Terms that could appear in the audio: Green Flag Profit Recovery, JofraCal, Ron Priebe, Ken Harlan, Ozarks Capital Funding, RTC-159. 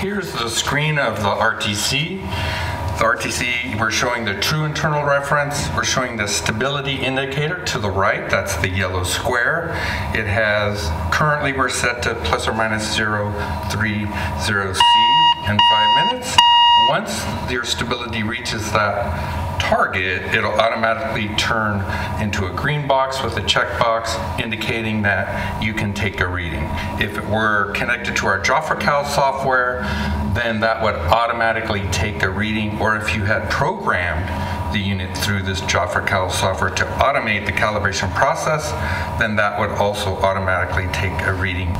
here's the screen of the RTC. The RTC, we're showing the true internal reference. We're showing the stability indicator to the right. That's the yellow square. It has, currently we're set to plus or minus 030C in 5 minutes. Once your stability reaches that target, it'll automatically turn into a green box with a checkbox indicating that you can take a reading. If it were connected to our JofraCal software, then that would automatically take a reading, or if you had programmed the unit through this JofraCal software to automate the calibration process, then that would also automatically take a reading.